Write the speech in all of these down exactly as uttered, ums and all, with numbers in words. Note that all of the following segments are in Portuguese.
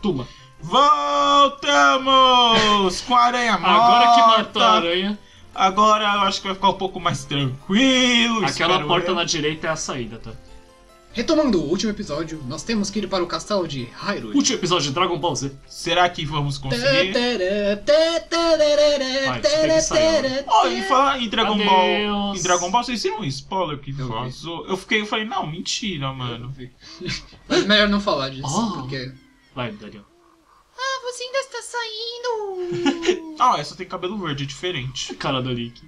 Tuma. Voltamos com a aranha morta. Agora que matou a aranha. Agora eu acho que vai ficar um pouco mais tranquilo. Aquela porta eu. na direita é a saída, tá? Retomando o último episódio, nós temos que ir para o castelo de Hyrule. Último episódio de Dragon Ball Z. Será que vamos conseguir? Olha, e falar em Dragon Adeus. Ball. Em Dragon Ball, vocês viram um spoiler que eu vazou? Vi. Eu fiquei, eu falei, não, mentira, mano. Mas melhor não falar disso, oh. porque. Vai, Daniel. Ah, você ainda está saindo! Ah, essa tem cabelo verde, é diferente. Cara do Nick.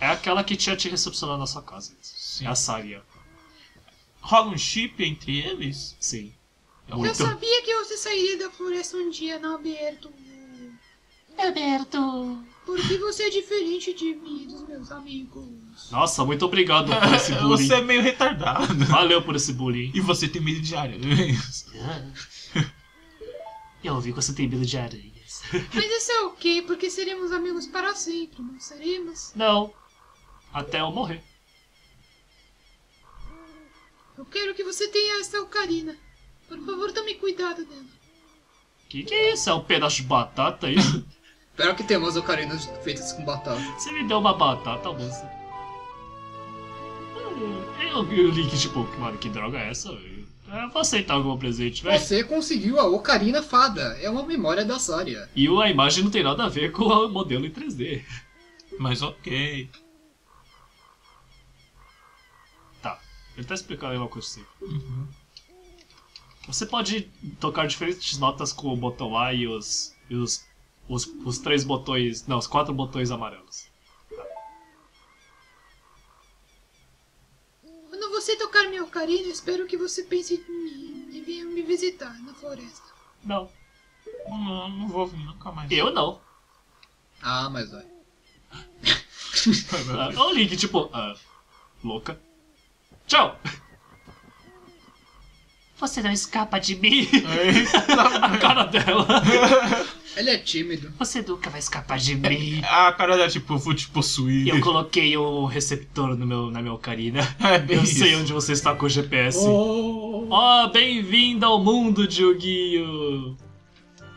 É aquela que tinha te recepcionado na sua casa. Sim. É a Saria. Rola um chip entre eles? Sim. É muito... Eu sabia que você sairia da floresta um dia, Norberto. Norberto. Porque você é diferente de mim e dos meus amigos. Nossa, muito obrigado por esse bullying. Você é meio retardado. Valeu por esse bullying. E você tem medo de aranhas. Eu ouvi que você tem medo de aranhas. Mas isso é ok, porque seremos amigos para sempre, não seremos? Não. Até eu morrer. Eu quero que você tenha essa ocarina. Por favor, tome cuidado dela. Que que é isso? É um pedaço de batata aí? Pior que tem umas ocarinas feitas com batata. Você me deu uma batata, moça. Eu vi o link de Pokémon, que droga é essa, velho? Eu vou aceitar algum presente, velho. Você conseguiu a Ocarina Fada. É uma memória da Saria. E a imagem não tem nada a ver com o modelo em três D. Mas ok. Tá. Ele tá explicando aí uma coisa assim. Uhum. Você pode tocar diferentes notas com o botão A e os, e os, os, os três botões... Não, os quatro botões amarelos. Se você tocar minha ocarina, espero que você pense em mim e venha me visitar na floresta. Não. Não, não vou vir nunca mais. Eu não. Ah, mas vai. Olha o link, tipo... Ah, louca. Tchau! Você não escapa de mim. A cara dela. Ele é tímido. Você nunca vai escapar de mim. A cara dela, tipo, vou te possuir. Eu coloquei o receptor no meu, na minha ocarina. É bem Eu isso. sei onde você está com o G P S. Oh, oh bem-vindo ao mundo de Yu-Gi-Oh!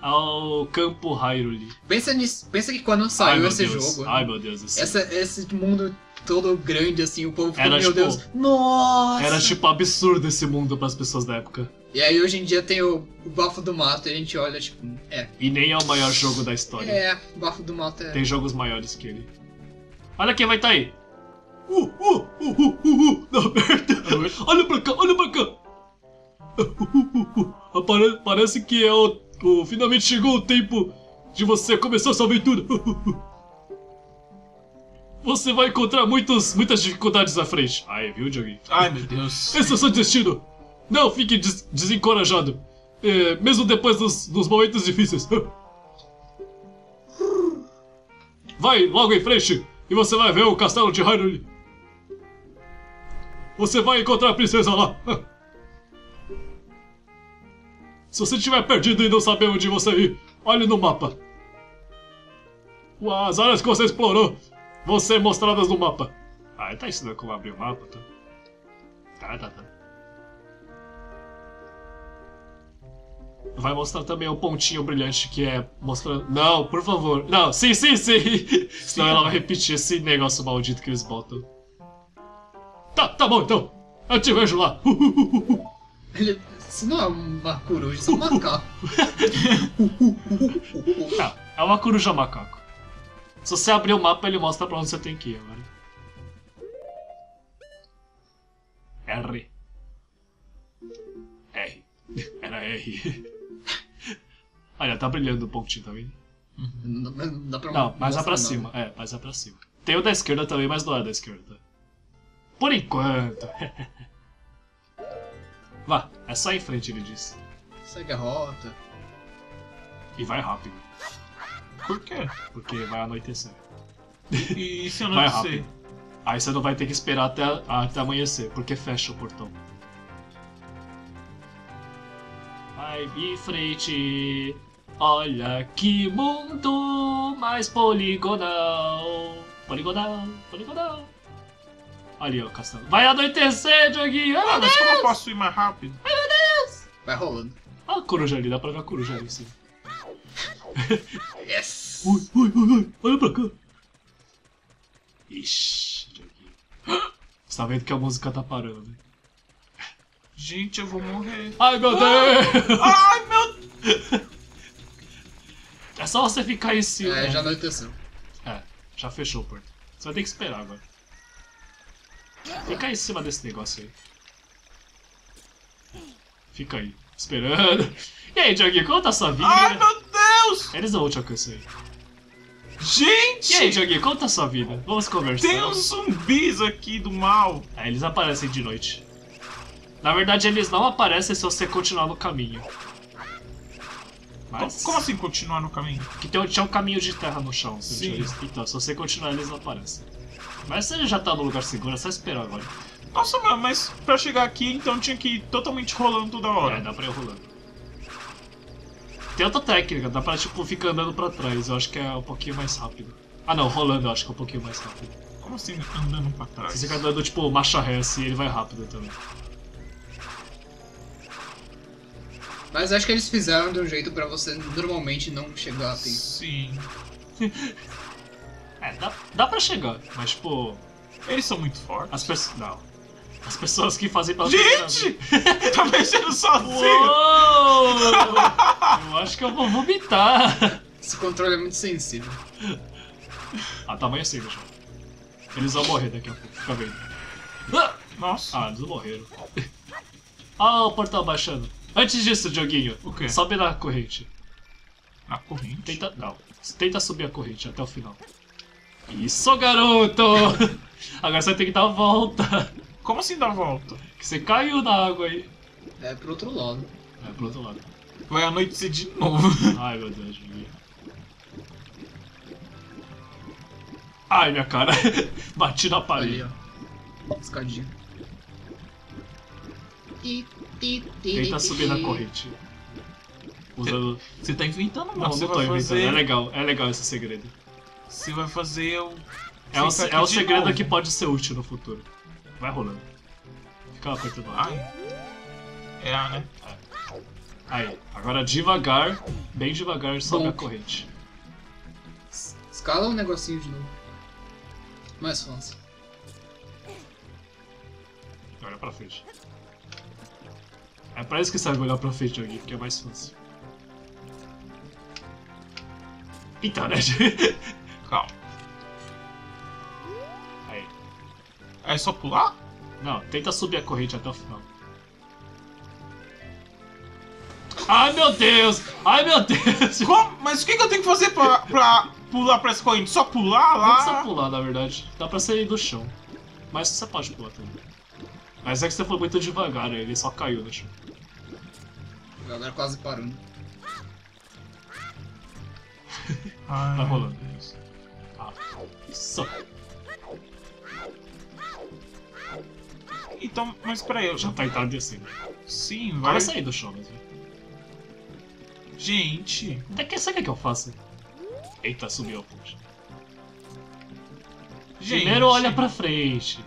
Ao campo Hyrule. Pensa nisso. Pensa que quando saiu Ai, esse Deus. jogo... Ai, meu Deus do céu. Essa, esse mundo... todo grande, assim, o povo ficou, meu tipo, Deus, nossa! Era, tipo, absurdo esse mundo pras pessoas da época. E aí, hoje em dia, tem o, o Bafo do Mato, e a gente olha, tipo, é. E nem é o maior jogo da história. É, o Bafo do Mato é... Tem jogos maiores que ele. Olha quem vai tá aí! Uh, uh, uh, uh, uh, uh, Norberto! Olha pra cá, olha pra cá! Uh, uh, uh, uh. Apare parece que é o, o... Finalmente chegou o tempo de você começar a sua aventura! Uh, uh, uh. Você vai encontrar muitos, muitas dificuldades à frente. Ai, viu, Diogo? Ai, meu Deus. Esse é o seu destino. Não fique des desencorajado. É, mesmo depois dos, dos momentos difíceis. Vai logo em frente e você vai ver o castelo de Hyrule. Você vai encontrar a princesa lá. Se você estiver perdido e não saber onde você ir, olhe no mapa. As áreas que você explorou vão ser mostradas no mapa. Ah, ele tá ensinando como abrir o mapa, tá? Tá, tá, tá. Vai mostrar também o pontinho brilhante que é mostrando... Não, por favor. Não, sim, sim, sim. sim Senão ela vai repetir esse negócio maldito que eles botam. Tá, tá bom, então. Eu te vejo lá. Ele... Isso não é uma coruja, isso é um macaco. Tá, é uma coruja macaco. Se você abrir o mapa, ele mostra pra onde você tem que ir agora. R. R. Era R. Olha, tá brilhando um pontinho, tá vendo? Não, não dá pra Não, mais lá pra cima. Não, né? É, mais lá pra cima. Tem o da esquerda também, mas não é da esquerda. Por enquanto. Vá, é só em frente, ele disse. Segue a rota. E vai rápido. Por quê? Porque vai anoitecer. E se anoitecer? Aí você não vai ter que esperar até, até amanhecer, porque fecha o portão. Vai em frente, olha que mundo mais poligonal. Poligonal, poligonal. Ali ó, o castelo. Vai anoitecer, Dioguinho! Ah, mas como eu posso ir mais rápido? Ai meu Deus! Vai rolando. Olha a coruja ali, dá pra ver a coruja ali, sim. Yes! Ui, ui, ui, ui, olha pra cá! Ixi, você tá vendo que a música tá parando, né? Gente, eu vou morrer. Ai, meu Deus! Ai, meu... É só você ficar em cima. É, né? Já anoiteceu. É, já fechou o portão. Você vai ter que esperar agora. Fica aí em cima desse negócio aí. Fica aí, esperando. E aí, Dioguinho, conta a sua vida. Ai, meu Deus! Eles não vão te alcançar aí. Gente! E aí, Dioguinho, conta a sua vida. Vamos conversar. Tem uns zumbis aqui do mal. É, eles aparecem de noite. Na verdade, eles não aparecem se você continuar no caminho. Mas... Como assim continuar no caminho? Porque tem, tinha um caminho de terra no chão, você viu isso? Então, se você continuar, eles não aparecem. Mas você já tá no lugar seguro, é só esperar agora. Nossa, mano, mas pra chegar aqui, então tinha que ir totalmente rolando toda hora. É, dá pra ir rolando. Tem outra técnica, dá pra tipo ficar andando pra trás, eu acho que é um pouquinho mais rápido. Ah não, rolando eu acho que é um pouquinho mais rápido. Como assim andando pra trás? Você fica andando tipo marcha ré assim, ele vai rápido também. Mas acho que eles fizeram de um jeito pra você normalmente não chegar assim. Sim. É, dá, dá pra chegar, mas tipo... Eles são muito fortes. As pessoas... Não. As pessoas que fazem... Pra gente! Tá mexendo sozinho! Uou! Eu acho que eu vou vomitar. Esse controle é muito sensível. Ah, tamanho assim, deixa eu... Eles vão morrer daqui a pouco, fica vendo. Nossa. Ah, eles morreram. Ah, o portal baixando. Antes disso, Dioguinho, o quê? Sobe na corrente. Na corrente? Tenta, não, tenta subir a corrente até o final. Isso, garoto! Agora você vai ter que dar a volta. Como assim dar a volta? Que você caiu na água aí. É pro outro lado. É pro outro lado. Vai anoitecer de novo. Ai, meu Deus, Dioguinho. Ai, minha cara. Bati na parede. Ó. Escadinha. E... Tenta subir na corrente. Usando... Você tá inventando, mano. Não, você não tô inventando. Fazer... É legal, é legal esse segredo. Você vai fazer o... É o, é o segredo novo, que pode ser útil no futuro. Vai rolando. Fica apertando. Ai. É A, né? É. Aí, agora devagar, bem devagar, sobe Bom. a corrente. Escala um negocinho de novo. Mais fácil. Olha pra frente. É pra isso que serve olhar pra frente aqui, porque é mais fácil. Então, né? Calma. Aí. É só pular? Não, tenta subir a corrente até o final. Ai, meu Deus! Ai, meu Deus! Como? Mas o que, que eu tenho que fazer pra, pra pular pra essa corrente? Só pular lá? Não precisa pular, na verdade. Dá pra sair do chão. Mas você pode pular também. Mas é que você foi muito devagar, ele só caiu no chão. A galera quase parou, né? Tá rolando. Ah, isso. Então, mas peraí, eu já tá entardecendo. Sim, vai. Vai sair do chão mesmo. Gente. Até que sabe o que eu faço? Eita, subiu a ponte. Gente. Primeiro olha pra frente.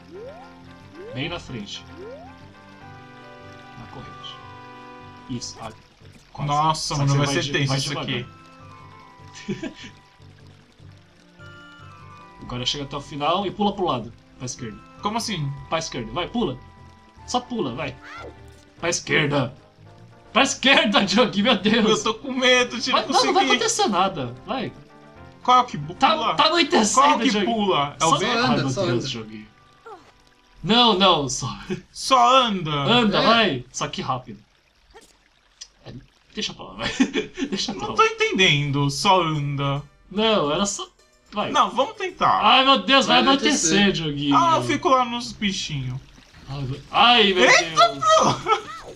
Bem na frente. Na corrente. Isso, ah, quase. Nossa, só mano, vai ser tenso isso devagar. Aqui. Agora chega até o final e pula pro lado. Pra esquerda. Como assim? Pra esquerda. Vai, pula. Só pula, vai. Pra esquerda. Pra esquerda, Diogo, meu Deus. Eu tô com medo de não conseguir. Mas não, não vai acontecer nada. Vai. Qual que pula? Tá, tá anoitecendo, Qual que Diogo. pula? É o B? Ai, meu Deus, Diogo. Não, não, só... Só anda! Anda, é. vai! Só que rápido. É, deixa pra lá, vai. Deixa pra lá. Não tô entendendo, só anda. Não, era só... Vai. Não, vamos tentar. Ai, meu Deus, vai, vai anoitecer, Dioguinho. Ah, eu fico lá nos bichinhos. Ai, meu Eita, Deus. Bro. O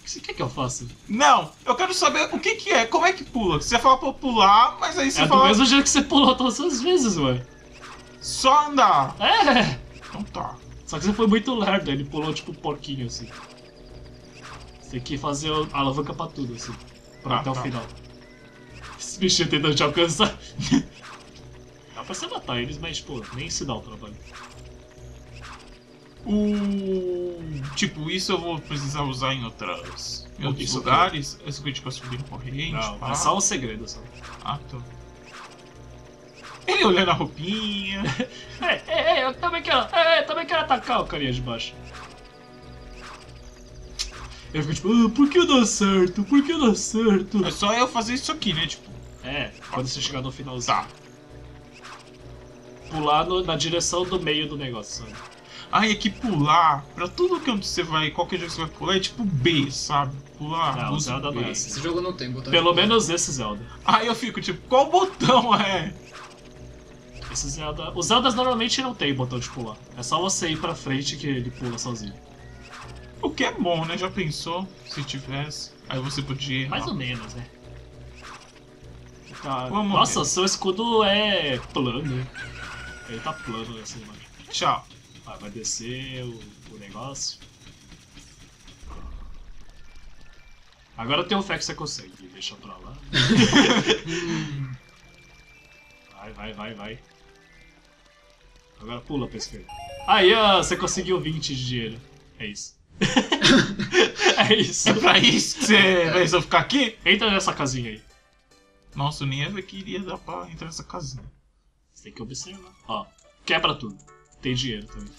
que você quer que eu faça? Não, eu quero saber o que que é, como é que pula. Você fala pra pular, mas aí você é fala... É do mesmo jeito que você pulou todas as vezes, ué. Só andar. É. Então tá. Só que você foi muito lerdo, ele pulou tipo um porquinho assim. Você tem que fazer a alavanca pra tudo assim, pra ah, até tá. o final. Esse bichinho tentando te alcançar. Dá pra você matar eles, mas tipo, nem se dá o trabalho. O... Tipo, isso eu vou precisar usar em outras... Em outros lugares? É isso que a gente pode subir corrente? Não, pá. É só um segredo só. Ah, então... Ele olhando a roupinha... é, é, é, eu também quero... É, eu também quero atacar o carinha de baixo. Eu fico tipo, ah, por que dá certo? Por que dá certo? É só eu fazer isso aqui, né? Tipo... É, quando você chegar no finalzinho. Tá. Pular no, na direção do meio do negócio, sabe? Ah, e aqui pular, pra todo canto que você vai, qualquer jogo que você vai pular, é tipo B, sabe? Pular, não, usa Zelda B. Não é assim. Esse jogo não tem botão. Pelo menos esse Zelda. Aí eu fico tipo, qual botão é? Esse Zelda... Os Zeldas normalmente não tem botão de pular. É só você ir pra frente que ele pula sozinho. O que é bom, né? Já pensou? Se tivesse, aí você podia... Mais ou menos, né? Tá. Vamos Nossa, ver. Seu escudo é plano. Ele tá plano nessa imagem. Tchau. Ah, vai descer o, o negócio. Agora tem um fé que você consegue. Deixa pra lá. Vai, vai, vai, vai. Agora pula pra esquerda. Aí, ó, você conseguiu vinte de dinheiro. É isso. É isso. É pra isso que você vai resolver ficar aqui? Entra nessa casinha aí. Nossa, nem eu queria dar pra entrar nessa casinha. Você tem que observar. Ó, quebra tudo. Tem dinheiro também.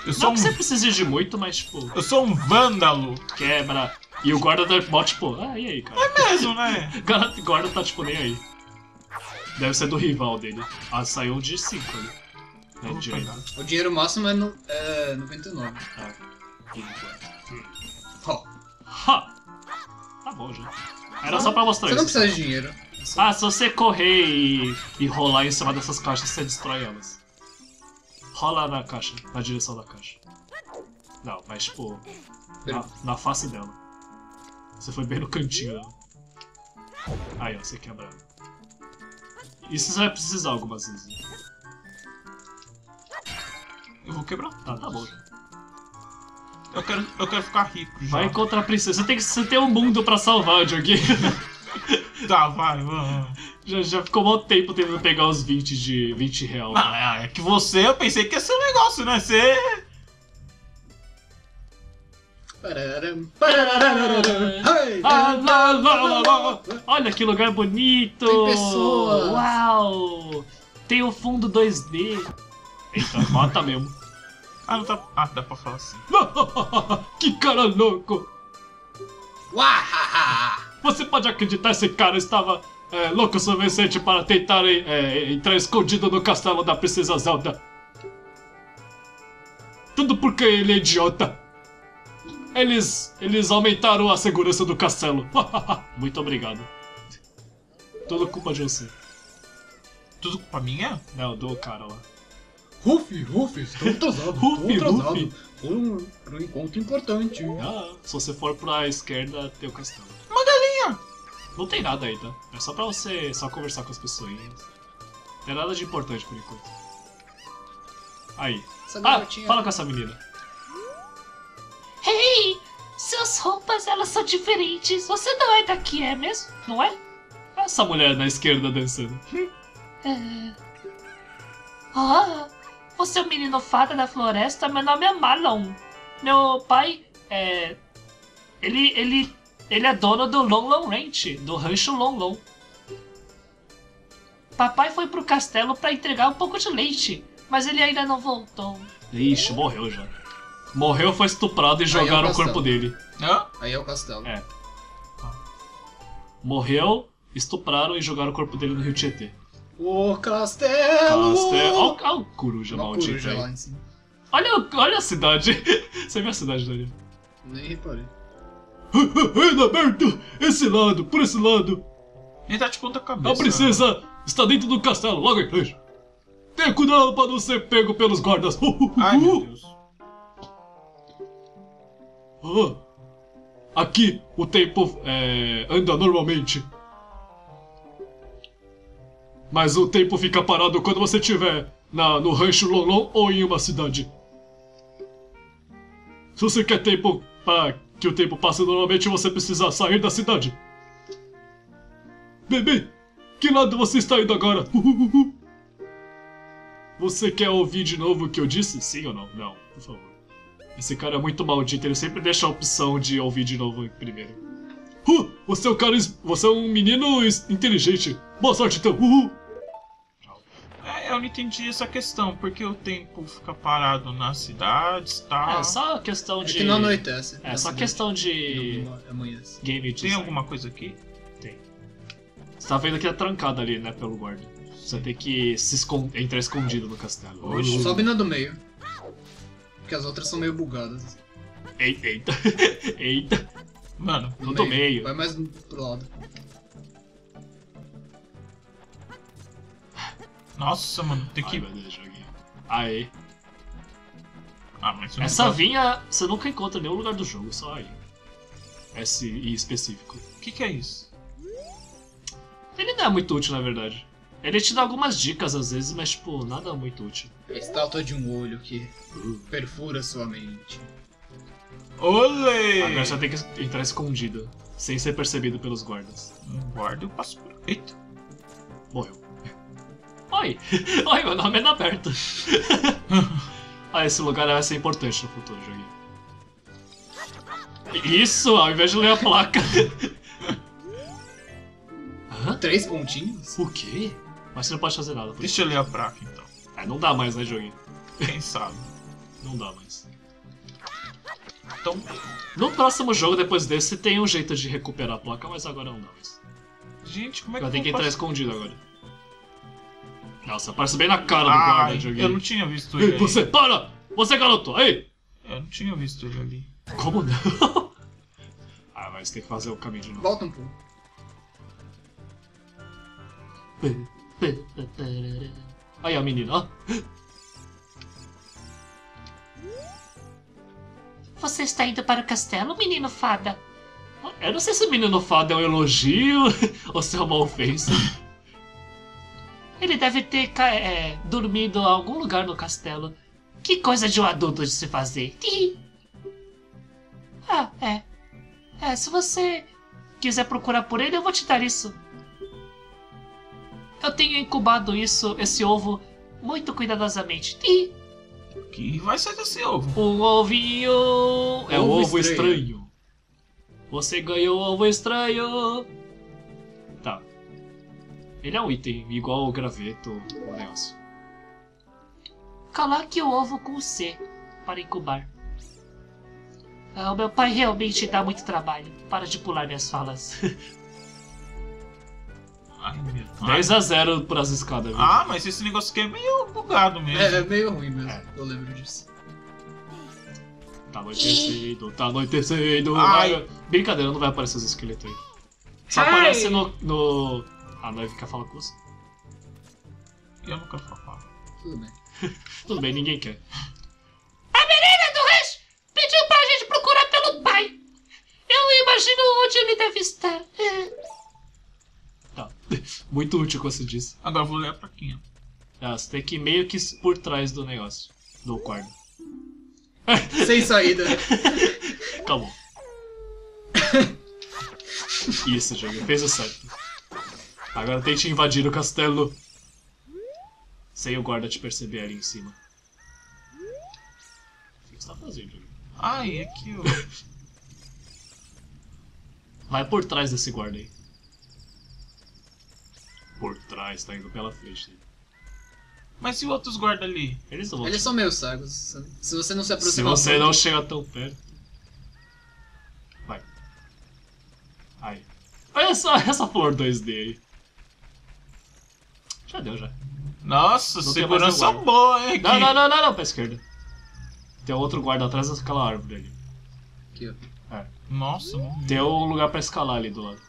Eu Não sou que um... você precisa de muito, mas tipo... Eu sou um vândalo. Quebra. E o guarda da mó tipo... Ah, e aí, cara? É mesmo, né? O guarda tá tipo nem aí. Deve ser do rival dele. Ah, saiu de cinco ali. Né? Dinheiro. O dinheiro máximo é, no, é noventa e nove. Ah, hum. oh. Ha. Tá bom, já. Era não, só pra mostrar você isso. Você não precisa de dinheiro. Só... Ah, se você correr e, e rolar em cima dessas caixas, você destrói elas. Rola na caixa, na direção da caixa. Não, mas tipo, na, na face dela. Você foi bem no cantinho dela. Aí, ó, você quebra. Isso você vai precisar algumas vezes. Eu vou quebrar? Ah, tá bom. Eu quero, eu quero ficar rico já. Vai contra a princesa. Você tem, que, você tem um mundo pra salvar, Dioguinho. Tá, vai, vamos. Já, já ficou um tempo tentando pegar os vinte de vinte real. Não, né? É que você, eu pensei que ia ser um negócio, né? Você... Olha que lugar bonito! Tem pessoas! Uau! Tem o fundo dois D. Eita, mata mesmo. Ah, não tá... Ah, dá pra falar assim. Que cara louco! Você pode acreditar, esse cara estava... É, louco o suficiente para tentar é, entrar escondido no castelo da princesa Zelda. Tudo porque ele é idiota. Eles, eles aumentaram a segurança do castelo. Muito obrigado. Tudo culpa de você. Tudo culpa minha? Não, do cara lá. Rufi, Rufi, estou atrasado. Rufi, Rufi. Por um, por um encontro importante. Ah, se você for para a esquerda, tem o castelo. Uma galinha! Não tem nada aí, tá? É só pra você só conversar com as pessoas. Não tem nada de importante por enquanto. Aí. Essa ah, garotinha. Fala com essa menina. Hey! Suas roupas, elas são diferentes. Você não é daqui, é mesmo? Não é? Essa mulher na esquerda dançando. É... Ah! Você é um menino fada da floresta? Meu nome é Malon. Meu pai é... Ele... ele... Ele é dono do Lon Lon Ranch, do rancho Lon Lon. Papai foi pro castelo pra entregar um pouco de leite, mas ele ainda não voltou. Ixi, morreu já. Morreu, foi estuprado e jogaram é o, o corpo dele. Hã? Aí é o castelo. É. Morreu, estupraram e jogaram o corpo dele no Rio Tietê. O castelo! Castelo. Olha, olha o coruja maldito aí. Lá em cima. Olha, olha a cidade. Você viu a cidade, Daniel? Nem reparei. Aberto! Esse lado, por esse lado! Ele tá de ponta cabeça. A princesa né? está dentro do castelo, logo em frente. Tenha cuidado pra não ser pego pelos guardas. Ai, meu Deus. Ah, aqui o tempo é, anda normalmente. Mas o tempo fica parado quando você estiver na, no rancho Lon Lon ou em uma cidade. Se você quer tempo pra... que o tempo passa normalmente e você precisa sair da cidade. Bebê, que lado você está indo agora? Você quer ouvir de novo o que eu disse? Sim ou não? Não, por favor. Esse cara é muito maldito, ele sempre deixa a opção de ouvir de novo primeiro. Uh, você é um cara... Você é um menino inteligente. Boa sorte então, uhul. Eu não entendi essa questão, porque o tempo fica parado nas cidades, tá? É só questão de... É que não anoitece. É, é só questão de... Amanhece. Game design. Tem alguma coisa aqui? Tem. Você tá vendo que é trancado ali, né, pelo guarda. Você tem que se escond... entrar escondido no castelo. Oxi. Sobe na do meio. Porque as outras são meio bugadas. Eita, eita. Eita. Mano, não do meio. meio. Vai mais pro lado. Nossa, mano, tem que... Ai, meu Deus, joguinho. Aê. Ah, mas essa pode... vinha você nunca encontra em nenhum lugar do jogo, só aí. Esse em específico. O que, que é isso? Ele não é muito útil, na verdade. Ele te dá algumas dicas às vezes, mas tipo, nada muito útil. É a estátua de um olho que perfura sua mente. Olê! Agora você tem que entrar escondido, sem ser percebido pelos guardas. Um guarda, eu passo por... Eita. Morreu. Oi! Oi, meu nome é Naberto. Ah, esse lugar vai ser importante no futuro, joguinho. Isso, ao invés de ler a placa. Hã? Três pontinhos? O quê? Mas você não pode fazer nada. Por Deixa isso. eu ler a placa, então. É, não dá mais, né, joguinho? Quem sabe? Não dá mais. Então, no próximo jogo, depois desse, tem um jeito de recuperar a placa, mas agora não dá mais. Gente, como é que eu tenho que entrar posso... escondido agora. Nossa, parece bem na cara do guarda, joguinho. Eu não tinha visto ele. Ei, você, para! Você, garoto, aí! Eu não tinha visto ele ali. Como não? Ah, mas tem que fazer o caminho de novo. Volta um pouco. Aí, a menina, ó. Você está indo para o castelo, menino fada? Eu não sei se o menino fada é um elogio ou se é uma ofensa. Ele deve ter é, dormido em algum lugar no castelo. Que coisa de um adulto de se fazer. Ah, é. É, se você quiser procurar por ele, eu vou te dar isso. Eu tenho incubado isso, esse ovo, muito cuidadosamente. Que vai ser desse ovo? Um ovinho... É um ovo estranho. estranho. Você ganhou um ovo estranho. Tá. Ele é um item, igual o graveto, o negócio. Coloque o ovo com o C, para incubar. Ah, o meu pai realmente dá muito trabalho. Para de pular minhas falas. Ai, meu pai. dez a zero para as escadas. Viu? Ah, mas esse negócio aqui é meio bugado mesmo. É, é meio ruim mesmo, é. Eu lembro disso. Tá anoitecendo, tá anoitecendo. Ai. Brincadeira, não vai aparecer os esqueletos aí. Só Ai. aparece no... no... A Navi quer falar com você? Eu não quero falar. Tudo bem. Tudo bem, ninguém quer. A menina do rancho pediu pra gente procurar pelo pai. Eu imagino onde ele deve estar. Tá. Muito útil o que você disse. Agora eu vou ler a plaquinha. Ah, você tem que ir meio que por trás do negócio. Do quarto. Sem saída. Calma. Isso, joguei. Fez o certo. Agora tente invadir o castelo. Sem o guarda te perceber ali em cima. O que você tá fazendo? Ai, é que eu... Vai por trás desse guarda aí. Por trás, tá indo pela frente. Mas e os outros guardas ali? Eles não vão. Eles são meio sagos. Se você não se aproximar... Se você não chega tão perto... Vai. Aí. Olha só essa flor dois D aí. Já deu, já. Nossa, segurança boa, hein? Não, não, não, não, não, pra esquerda. Tem outro guarda atrás daquela árvore ali. Aqui, ó. É. Nossa, mano. Tem um lugar pra escalar ali do lado.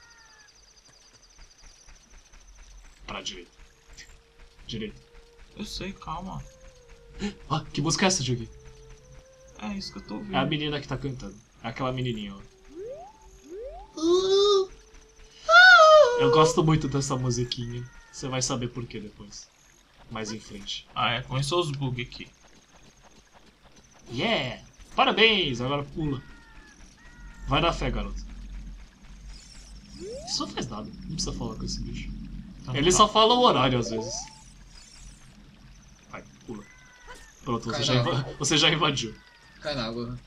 Pra direita. Direita. Eu sei, calma. Ah, que música é essa, Jugui? É isso que eu tô ouvindo. É a menina que tá cantando. É aquela menininha, ó. Uh, eu gosto muito dessa musiquinha. Você vai saber por que depois. Mais em frente. Ah, é. Começou os bugs aqui. Yeah! Parabéns! Agora pula. Vai na fé, garoto. Isso não faz nada. Não precisa falar com esse bicho. Ele só fala o horário, às vezes. Vai. Pronto, você já, você já invadiu. Cai na água.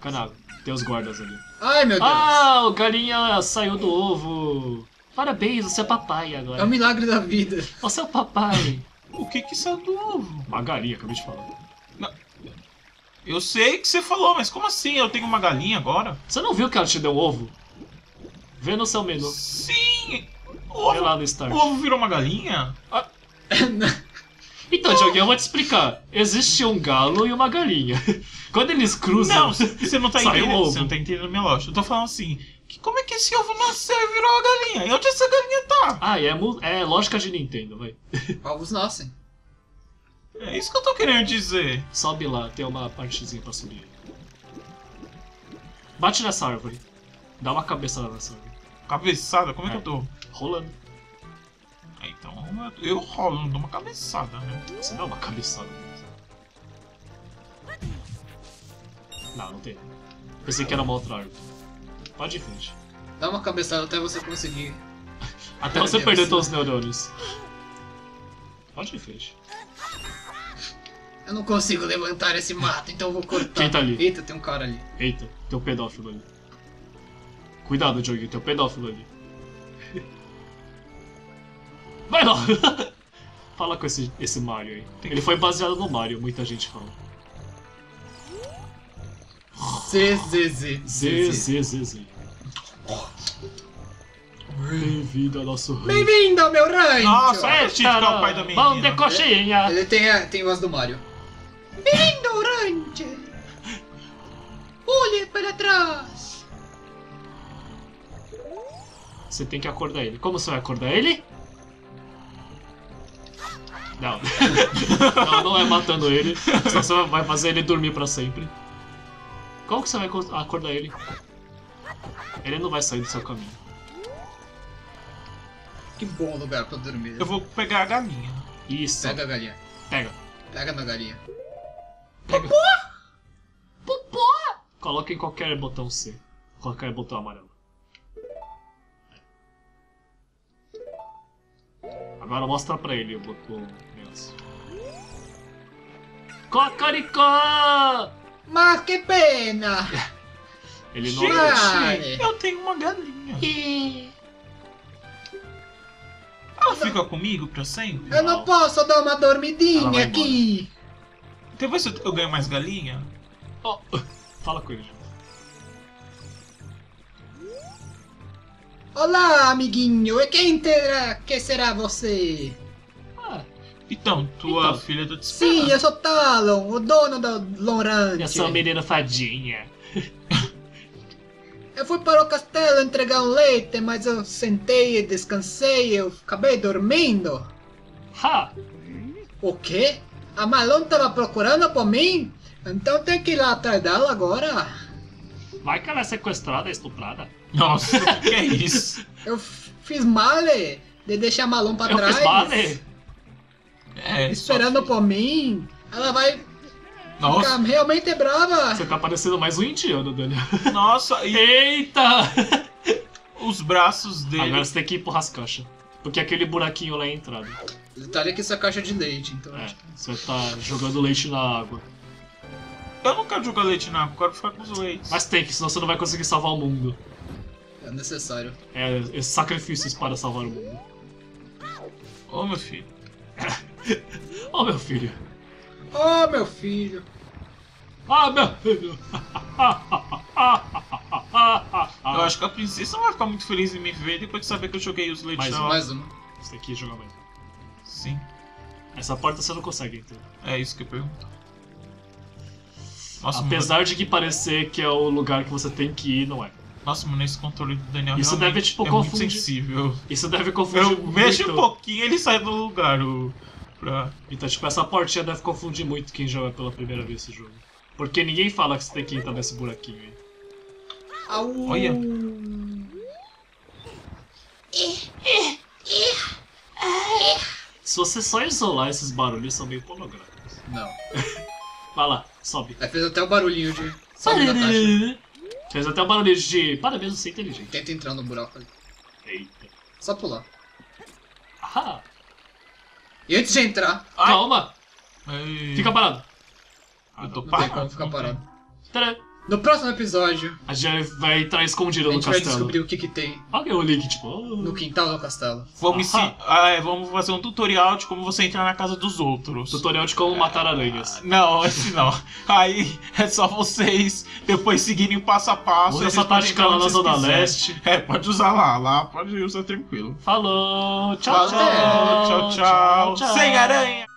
Cai na água. Tem os guardas ali. Ai, meu Deus. Ah, o galinha saiu do ovo. Parabéns, você é papai agora. É o milagre da vida. Você é o papai. O que que saiu do ovo? Uma galinha, acabei de falar. Não. Eu sei que você falou, mas como assim? Eu tenho uma galinha agora? Você não viu que ela te deu ovo? Vê no seu menu. Sim! Ovo, vê lá no start. O ovo virou uma galinha? Ah. Então, Diogo, eu vou te explicar. Existe um galo e uma galinha. Quando eles cruzam... Não, você não tá entendendo. Você não tá entendendo minha lógica. Eu tô falando assim, que como é que esse ovo nasceu e virou uma galinha? E onde essa galinha tá? Ah, é, é lógica de Nintendo, vai. Ovos nascem. É isso que eu tô querendo dizer. Sobe lá, tem uma partezinha pra subir. Bate nessa árvore. Dá uma cabeçada nessa árvore. Cabeçada? Como é, é que eu tô? Rolando. É, então eu rolo, não dou uma cabeçada, né? Você dá uma cabeçada. Não, não tem. Pensei que era uma outra árvore. Pode ir em frente. Dá uma cabeçada até você conseguir. Até você perder todos os neurônios. Pode ir em frente. Eu não consigo levantar esse mato, então eu vou cortar. Quem tá ali? Eita, tem um cara ali. Eita, tem um pedófilo ali. Cuidado, Diogo, tem um pedófilo ali. Vai lá! Fala com esse, esse Mario aí. Ele foi baseado no Mario, muita gente fala. Z Z Z. Z Z Z. Bem-vindo ao nosso rancho. Bem-vindo ao meu rancho! Nossa, é o pai da menina. Vamos de coxinha! Ele tem a tem voz do Mario. Bem-vindo ao rancho! Olhe para trás! Você tem que acordar ele. Como você vai acordar ele? Não. Não, não é matando ele. Só você vai fazer ele dormir pra sempre. Como que você vai acordar ele? Ele não vai sair do seu caminho. Que bom lugar pra dormir. Eu vou pegar a galinha. Isso. Pega a galinha. Pega. Pega na galinha. Pega. Popô! Popô! Coloca em qualquer botão C. Qualquer botão amarelo. Agora mostra pra ele o botão. Cocoricó! Mas que pena! Ele não é. Eu tenho uma galinha. E... Ela eu fica não... comigo pra sempre? Eu não, não posso dar uma dormidinha aqui. Então vê se eu ganho mais galinha. Oh. Fala com ele. Olá, amiguinho. E quem terá? Quem será você? Então, tua então, filha do desespero. Sim, eu sou Talon, o dono da Lon Ranch. Eu sou um menino fadinha. Eu fui para o castelo entregar um leite, mas eu sentei, descansei, eu acabei dormindo. Ha! O quê? A Malon estava procurando por mim? Então tem que ir lá atrás dela agora. Vai que ela é sequestrada, estuprada. Nossa, que é isso? Eu fiz mal de deixar a Malon para trás. Fiz mal. É, esperando por mim, ela vai Nossa. ficar realmente brava. Você tá parecendo mais um indiano, Daniel. Nossa, e... Eita! Os braços dele. Agora você tem que empurrar as caixas. Porque aquele buraquinho lá é a entrada. Detalhe que essa é caixa de leite, então. É, você tá jogando leite na água. Eu não quero jogar leite na água, eu quero ficar com os leites. Mas tem que, senão você não vai conseguir salvar o mundo. É necessário. É, é sacrifícios para salvar o mundo. Ô, meu filho. Oh, meu filho. Oh, meu filho. Ah, meu filho. Eu acho que a princesa não vai ficar muito feliz em me ver depois de saber que eu joguei os leites. Mais um, mais um. Você tem que jogar mais um. Sim. Essa porta você não consegue entrar. É isso que eu pergunto. Nossa, apesar mano... de que parecer que é o lugar que você tem que ir, não é. Nossa, mano, esse controle do Daniel Isso deve, tipo, é confundir. Muito sensível. Isso deve confundir eu muito. Mexe um pouquinho ele sai do lugar. O... Pra... Então, tipo, essa portinha deve confundir muito quem joga pela primeira vez esse jogo. Porque ninguém fala que você tem que entrar nesse buraquinho aí. Au. Olha. Se você só isolar esses barulhos, são meio pornográficos. Não. Vai lá, sobe. Aí fez até o barulhinho de... Sobe da caixa. Fez até um barulho de... Parabéns, você é inteligente. Tenta entrar no buraco ali. Eita. Só pular. Ah. E antes de entrar... Calma! Ei. Fica parado. Ah, eu tô não parado. Tem como ficar parado. Tcharam. No próximo episódio... A gente vai estar escondido no castelo. A gente vai descobrir o que que tem. Olha o link, tipo... No quintal do castelo. Vamos, se... ah, é, vamos fazer um tutorial de como você entrar na casa dos outros. Tutorial de como é... matar aranhas. Não, esse não. Aí é só vocês depois seguirem passo a passo. Usa essa tática lá na Zona Leste. É, pode usar lá. Lá pode usar tranquilo. Falou. Tchau, Falou, tchau, tchau, tchau, tchau. Sem aranha.